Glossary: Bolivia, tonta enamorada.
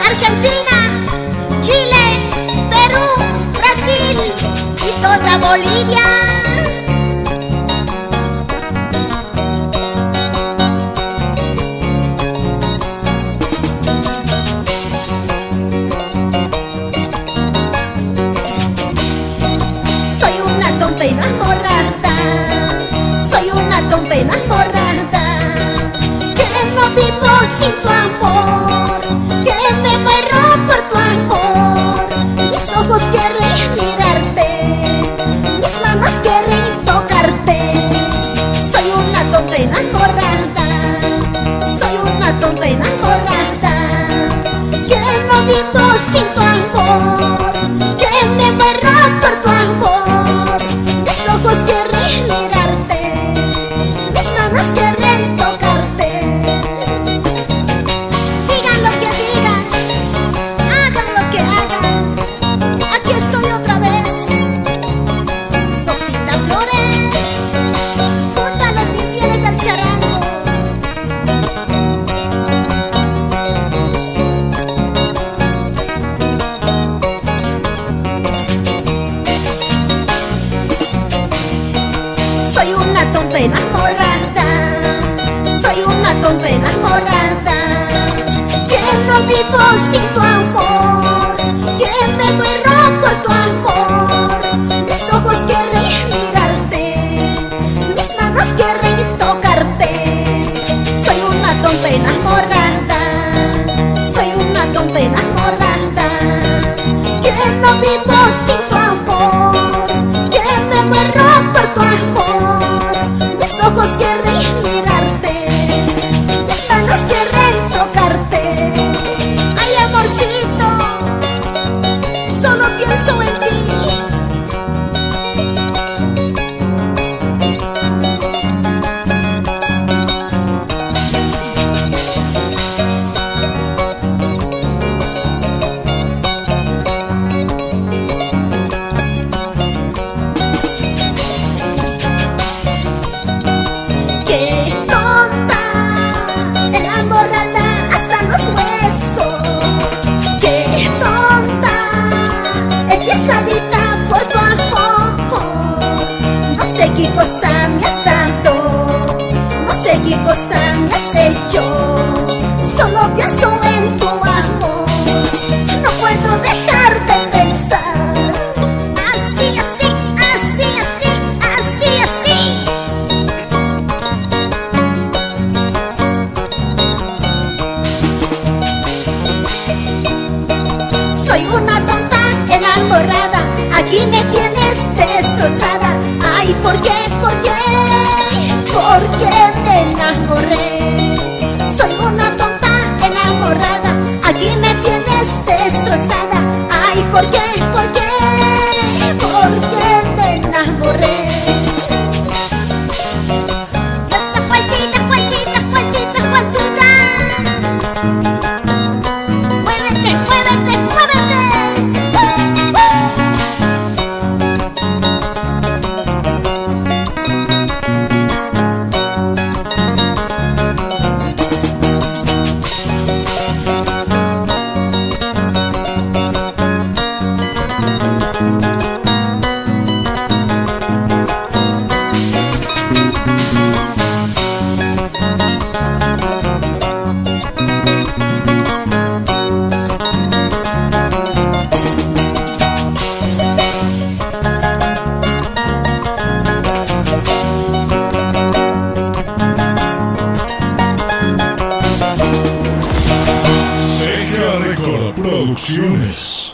Argentina, Chile, Perú, Brasil y toda Bolivia. Soy una tonta enamorada, soy una tonta enamorada, que no vivo sin tu amor, que me muero por tu amor. Mis ojos quieren mirarte, mis manos quieren tocarte. Soy una tonta enamorada, soy una tonta enamorada, que no vivo sin tu amor, que me muero por tu amor. Mis ojos quieren mirarte, mis manos quieren tocarte. Soy una tonta enamorada, que no vivo sin tu amor, que me muero por tu amor. Mis ojos quieren mirarte, mis manos quieren tocarte. Soy una tonta enamorada, soy una tonta enamorada, que no vivo sin tu amor, que me muero por tu amor. Mis ojos quieren mirarte, mis manos quieren tocarte. Ay, amorcito, solo pienso en aquí me tienes destrozada. Ay, ¿por qué? ¿Por qué? ¿Por qué me enamoré? Soy una tonta enamorada. Aquí me tienes destrozada. Ay, ¿por qué? ¿Por qué? ¿Por qué me enamoré? Esa vueltita, vueltita, vueltita, vueltita. Muévete, muévete, muévete. Producciones.